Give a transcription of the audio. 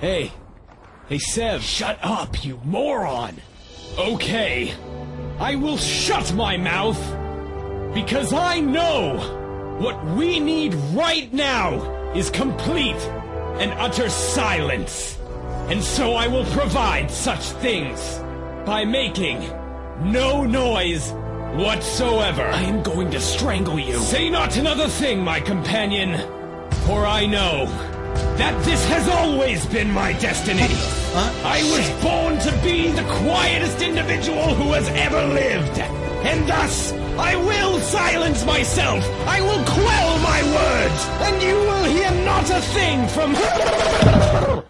Hey. Hey, Sev. Shut up, you moron! Okay. I will shut my mouth! Because I know what we need right now is complete and utter silence. And so I will provide such things by making no noise whatsoever. I am going to strangle you. Say not another thing, my companion, for I know that this has always been my destiny. I was born to be the quietest individual who has ever lived, and thus I will silence myself. I will quell my words, and you will hear not a thing from